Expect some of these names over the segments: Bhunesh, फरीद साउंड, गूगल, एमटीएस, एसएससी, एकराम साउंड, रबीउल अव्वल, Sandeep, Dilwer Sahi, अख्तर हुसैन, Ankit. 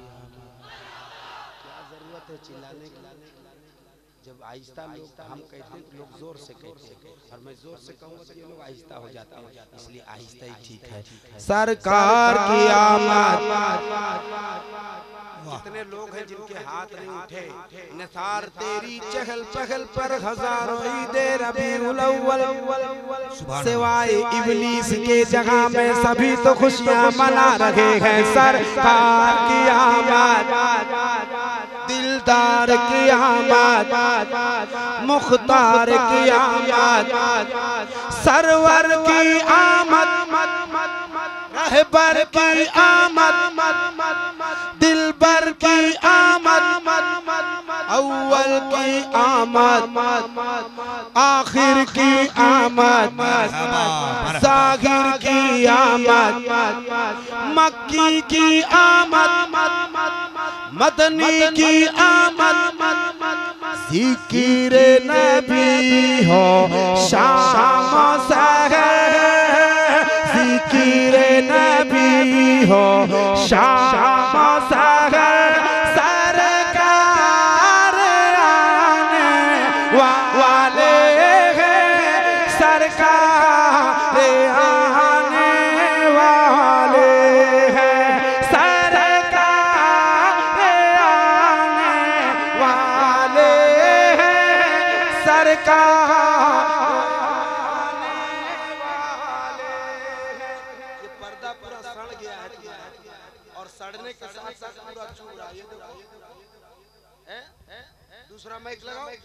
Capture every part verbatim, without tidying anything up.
क्या जरूरत है चिल्लाने की? जब आहिस्ता लोग हम कहते हैं लोग जोर से कहते हैं, और मैं जोर से कहूँगा तो ये लोग आहिस्ता हो जाते हैं, इसलिए आहिस्ता ही ठीक है। सरकार की आमद कितने लोग हैं जिनके हाथ नहीं उठे। निसार तेरी चहल पहल पर हजारों ईदे रबीउल अव्वल, सिवाय इब्लीस के जगह में सभी तो खुशियां मना रहे हैं। सरकार की आमद, दिलदार की आमद, मुख्तार की आमद, सरवर की आमद, रहबर की आमद, दिलबर की आमद, अव्वल की आमद, आखिर की आमद, सागिर की आमद, मक्की की आमद, मदनी की आमद, ज़िक्र नबी हो शाम सहर, ज़िक्र नबी हो शाम सहर, सरकार आने वाले हैं, सरकार आने वाले हैं, सरकार आने वाले हैं, सरकार। और सड़ने के साथ साथ पूरा चूरा, ये देखो। दूसरा माइक लगाओ, ये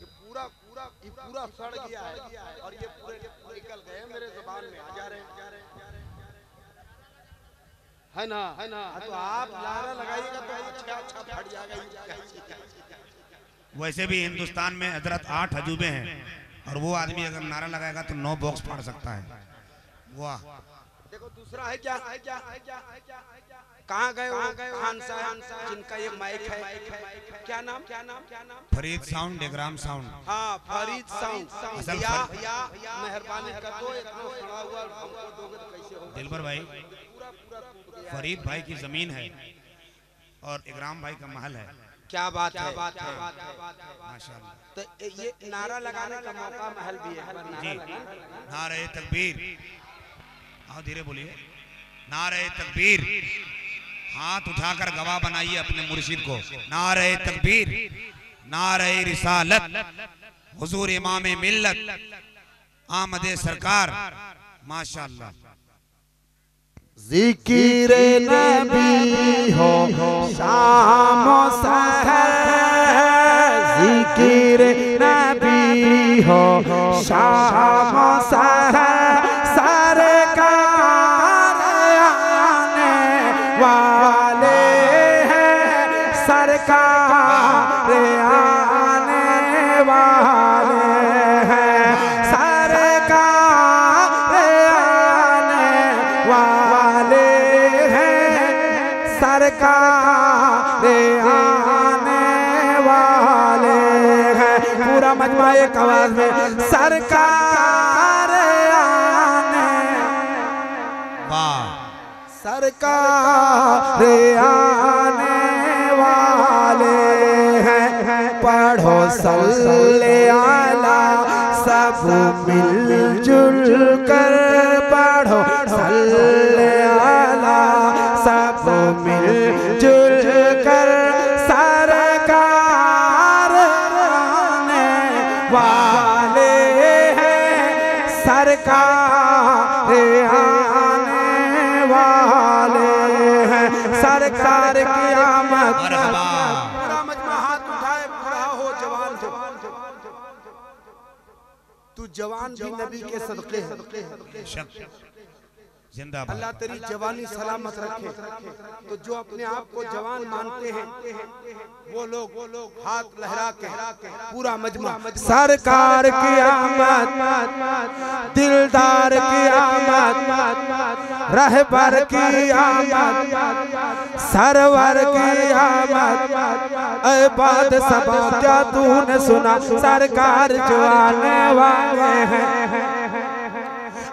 पूरा पूरा ये पूरा सड़ गया है और ये पूरे निकल गए मेरे जुबान में आ जा रहे है ना, है ना। तो आप लारा लगाइएगा तो अच्छा अच्छा फट जाएगा। वैसे भी हिंदुस्तान में हजरत आठ अजूबे हैं, और वो आदमी अगर नारा लगाएगा तो नौ बॉक्स फाड़ सकता है। वाह, देखो दूसरा है क्या, है क्या, है क्या, है क्या, कहाँ गए खान साहब जिनका ये माइक है, क्या नाम, क्या नाम, क्या नाम, फरीद साउंड, एकराम साउंड, हाँ फरीद साउंड। या या मेहरबानी कर दो, इतना खड़ा हुआ हमको दोगे तो कैसे होगा। दिलवर भाई, फरीद भाई की जमीन है और एकराम भाई का महल है। क्या बात है, माशाल्लाह। तो ये नारा लगाने का मौका महल भी है। नारे तकबीर, हाँ धीरे बोलिए, नारे तकबीर, हाथ उठाकर गवाह बनाइए अपने मुर्शिद को। नारे तकबीर, नारे रिसालत, हुजूर इमाम मिल्लत, आमदे सरकार, माशाल्लाह। ज़िक्र नबी हो शाम सहर, ज़िक्र नबी हो शाम सहर, एक आवाज में सरकार आने, वाह, सरकार आने वाले हैं। पढ़ो सल्ले आला सब मिलजुल कर, पढ़ो सल्ले आला सब मिलजुल कर, वाले हैं, सरकार आने वाले हैं, सरकार की आमद। पूरा मजमा हाथ उठाए, पूरा हो जवान जवान जवान जवान तू जवान भी नबी के सदके है। जिंदाबाद, अल्लाह तेरी जवानी सलामत रखे। तो जो अपने आप को जवान मानते हैं वो लोग वो लोग हाथ लहरा के पूरा मजमा। सरकार की आमद, दिलदार की आमद, रहबर की आमद, सरवर की आमद, ऐ बात सब क्या तूने सुना। सरकार जो आने वाले हैं,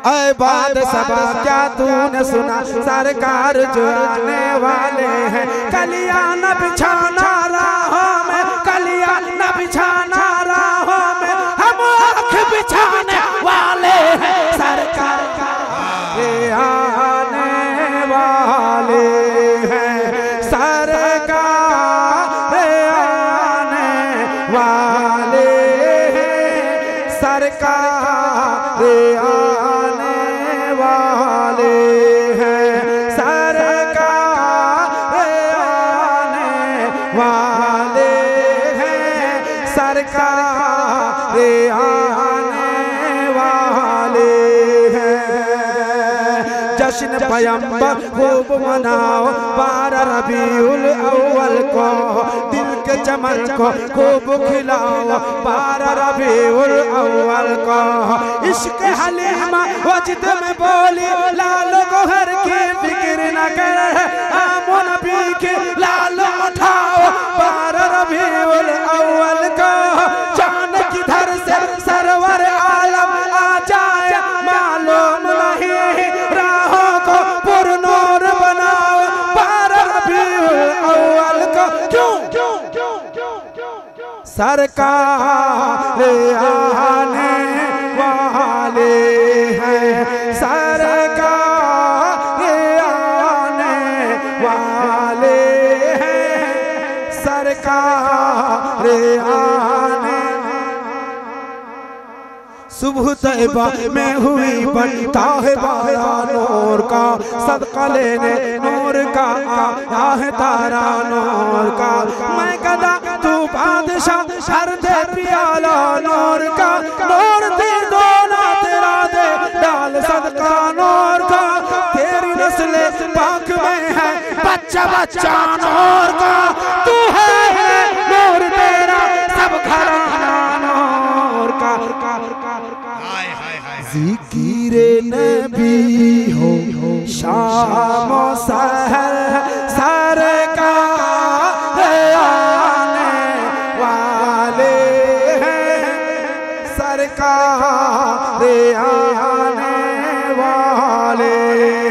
ऐ बात सबा क्या तूने सुना, सरकार जो आने वाले हैं, कलिया न बिछाना राहों में, कलिया न बिछाना राहों में, हम आँख बिछाने वाले हैं, सरकार के आने वाले हैं, सरकार के आने वाले हैं, सरकार के सरकार आने वाले हैं। जश्न पैगंबर खूब मनाओ, बारह रबीउल अव्वल को दिल के चमन को खूब खिलाओ, बारह रबीउल अव्वल को। इश्क हलीमा वजद में बोली, लाल गोहर की फिक्र न कर, आमो नबी के लाल उठाओ, बारह रबीउल अव्वल को। चांद की धर से सरवर आलम आ जाए, मालूम नहीं राहों को पुरनूर बनाओ, बारह रबीउल अव्वल को। क्यों सरकार आने वाले हैं, सरकार आने वाले हैं, सरकार आने। सुबह तैयबा में हुई बनता है बारा नूर का, सदका लेने नूर का आया है तारा नूर का। मैं गदा तू बादशाह सर दे प्याला नूर का, नूर दे दो ना तेरा दे डाल सदका नूर का। तेरी नस्ल पाक में है बच्चा बच्चा नूर का, तू है नूर तेरा सब घराना नूर का। ज़िक्र नबी हो शाम सहर, सरकार आने वाले हैं, सरकार आने वाले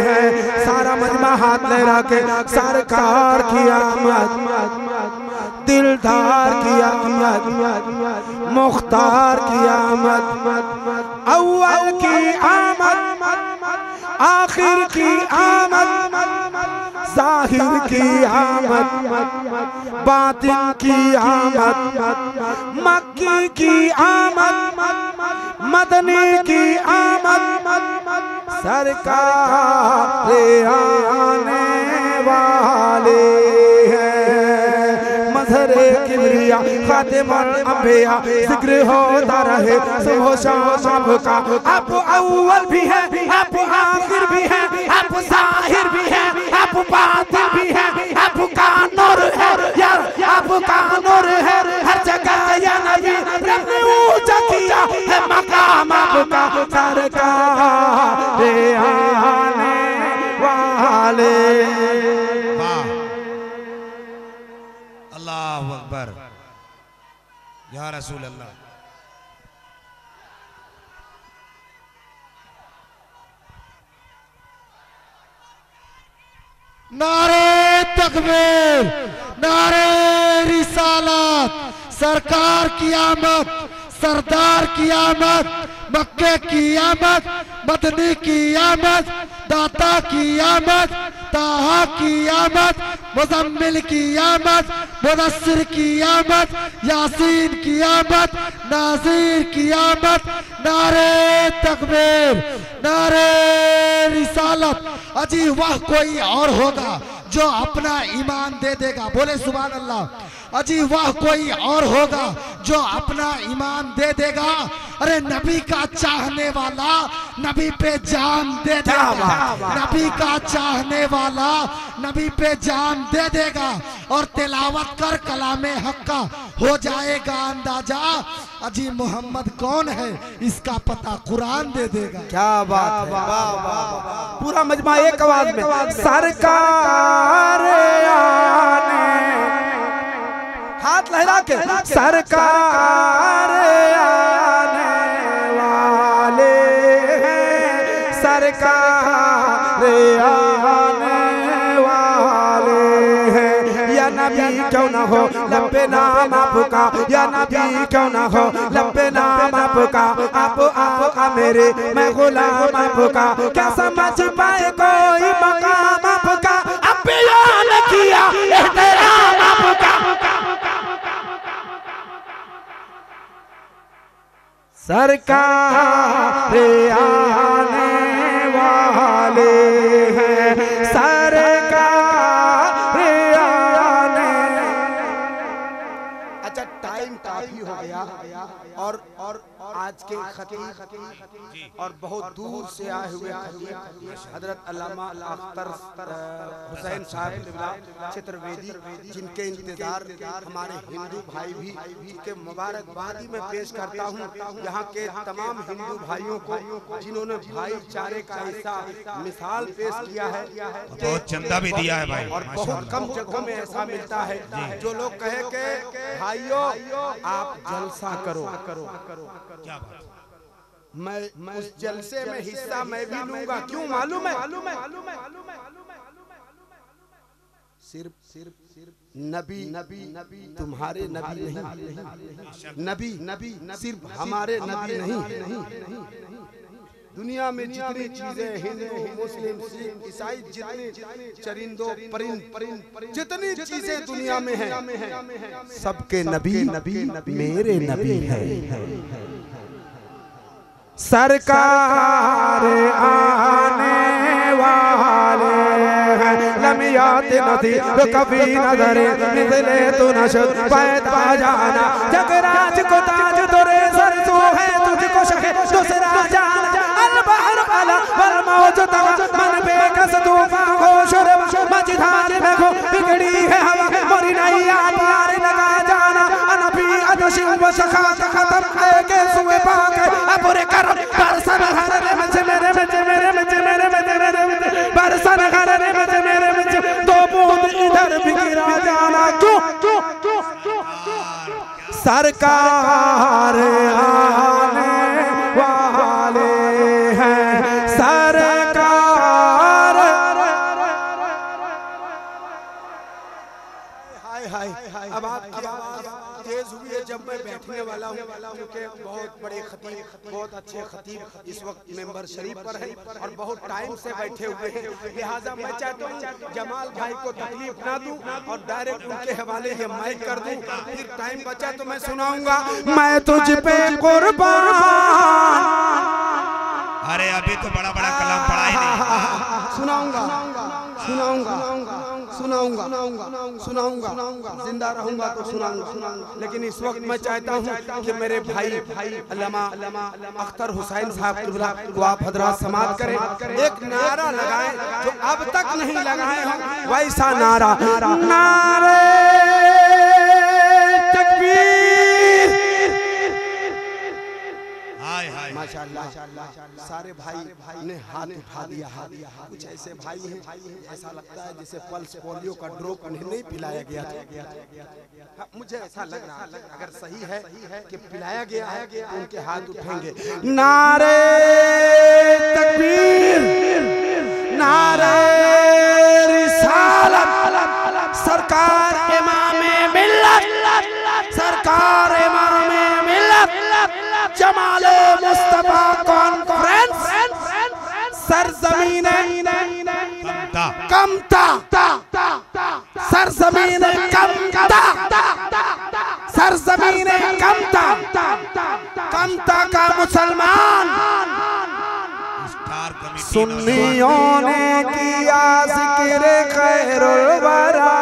हैं। सारा मजमा हाथ में रखे सरकार की आमद, दिलदार की आमद, मुख्तार की आमद, अव्वल की आमद, आखिर की आमद, जाहिर की आमद, बातिन की आमद, मक्की की आमद, मदनी की आमद, सरकार आने वाले हैं। मज़हरे किबरिया ख़ातिमुल अंबिया ज़िक्र होता रहे सुबह शाम का। आप अव्वल भी है, आप आखिर भी है, आप ज़ाहिर भी है, आप बातिन भी है, आपका नूर है यार, आपका नूर है हर जगह या नबी। रब ने ऊँचा किया है मकाम आपका, सरकार आने वाले। अल्लाहु अकबर या रसूल अल्लाह। नारे तकबीर, नारे रिसालत, सरकार की आमद, सरदार की आमद, मक्के की आमद, मदनी की आमद, दाता की आमद, ताहा की आमद, मुजम्मिल की आमद, मुदस्सिर की आमद, यासीन की आमद, नाज़ीर की आमद। नारे तकबीर, नारे रिसालत। अजी वह कोई और होगा जो अपना ईमान दे देगा, बोले सुभान अल्लाह। अजी वह कोई और होगा जो अपना ईमान दे देगा, अरे नबी का चाहने वाला नबी पे जान दे देगा, नबी का चाहने वाला नबी पे जान दे देगा, और तिलावत कर कलामे हक का हो जाएगा अंदाजा अजी मोहम्मद कौन है, इसका पता कुरान दे देगा। क्या बात है, पूरा मजमा एक आवाज में सरकार आने, हाथ लहरा के सरकार आने वाले हैं, क्यों ना हो लब्बे नाम आपका या नबी क्यों ना हो लब्बे नाम आपका। आप आपका मेरे मैं गुलाम आपका, क्या समझ पाए कोई मकाम आपका। अब याद किया एहतराम आपका। सरकार आने वाले हैं, सरकार आने। अच्छा टाइम काफी हो गया और और आज के खतीब और बहुत दूर से आए हुए हजरत अल्लामा अख्तर हुसैन साहब चतुर्वेदी, जिनके इंतजार हमारे हिंदू भाई भी जिनके मुबारकबादी में पेश करता हूँ। यहाँ के तमाम हिंदू भाइयों को जिन्होंने भाईचारे का ऐसा मिसाल पेश किया है, बहुत चंदा भी दिया है भाई, और बहुत कम जगहों में ऐसा मिलता है। जो लोग कहे के भाइयों आप जलसा करो, क्या बात? मैं मैं उस जलसे में हिस्सा मैं भी लूंगा। क्यों मालूम है? सिर्फ सिर्फ सिर्फ नबी नबी नबी तुम्हारे नबी नहीं, नबी नबी सिर्फ हमारे नबी नहीं। दुनिया में जितनी चीजें हिंदू मुस्लिम सिख ईसाई जितने चरिंदों परिंद परिंद जितनी चीजें दुनिया में हैं, सबके नबी नबी मेरे नबी है। सरकार आने वाले हैं, लम्हियात नदी तो कभी नजरे निकले तो नशद पैदा जाना। जगराज को ताज तुरे सर तू है, तुझको शके दूसरा जाना। अलबहर अला वल मौज तवा मन बेकस तूफा होश रवा मझधार देखो बिगड़ी है हवा मोरी नैया पार लगा जाना। अनबी अदशिव व सखा खत्म है के सुए पाक अपुरे करम बरसन हर मच मेरे मच मेरे मच मेरे मच मेरे बरसन हर मच मेरे मच दो बूंद इधर भी गिरा जाना। क्यों? सरकार आने वाले हैं, सरकार। हाय हाय हाय अब आप तेज हुई है। जब मैं बैठने वाला हूँ क्योंकि बहुत बड़े खतीब बहुत अच्छे खतीब इस वक्त मेंबर शरीफ पर है और बहुत टाइम से बैठे हुए हैं, लिहाजा मैं चाहता हूँ जमाल भाई को तकलीफ ना दूँ और डायरेक्ट उनके हवाले ये माइक कर दूँ। फिर टाइम बचा तो मैं सुनाऊंगा मैं तुझ पे कुर्बान। अरे अभी तो बड़ा बड़ा कलाम पढ़ा ही नहीं। सुनाऊंगा सुनाऊंगा सुनाऊंगा सुनाऊंगा सुनाऊंगा जिंदा रहूंगा तो सुनाऊंगा। लेकिन इस वक्त मैं चाहता हूँ कि मेरे भाई भाई अल्लामा अख्तर हुसैन साहब को आप हजरात समाप्त करें, एक नारा लगाएं जो अब तक नहीं लगाए हो, वैसा नारा। नारे तकबीर। हाय हाय माशाल्लाह सारे भाई ने हाथ उठा दिया। कुछ ऐसे भाई हैं ऐसा लगता है जैसे पल्स पोलियो का ड्रॉप उन्हें नहीं पिलाया गया था। मुझे ऐसा लग रहा है अगर सही है कि पिलाया गया है उनके हाथ उठेंगे। नारे तकबीर, नारे रिसालत, सरकार इमामे मिल्लत, सरकार इमामे मिल्लत, जमाले मुस्तफा कॉन्फ्रेंस, सरजमीन कमता, सरजमीन कमता, सरजमीन कमता, कमता का मुसलमान। सुन्नियों ने किया जिक्र खैरुल वरा।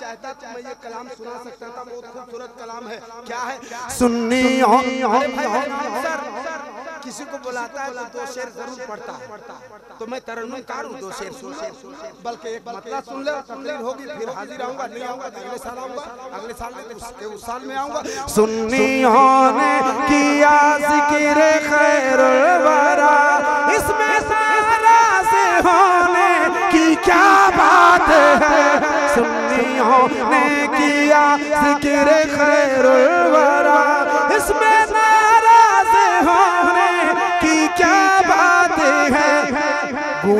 चाहता तो मैं ये कलाम सुना सकता था, बहुत खूबसूरत कलाम है। क्या है? सुन्नियों किसी को बुलाता है तो दो शेर जरूर पढ़ता है, तो मैं तरन्नुमकार हूँ। दो शेर बल्कि एक मतला सुन ले, तकरीर होगी फिर हाजिर आऊंगा, नहीं आऊंगा अगले साल आऊंगा, अगले साल नहीं उस साल में आऊंगा। सुन्नियों ने किया जिक्र खैरुल वरा, इसमें सारा से होने की क्या बात है। सुन्नियों ने किया जिक्र खैरुल वरा, इसमें नाराज होने की क्या बात है।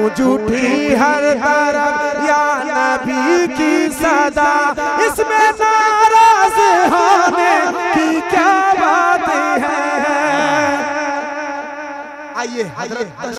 गूं झूठी हर तरफ या नबी की सदा, इसमें नाराज होने की क्या बात है। आइए हजरत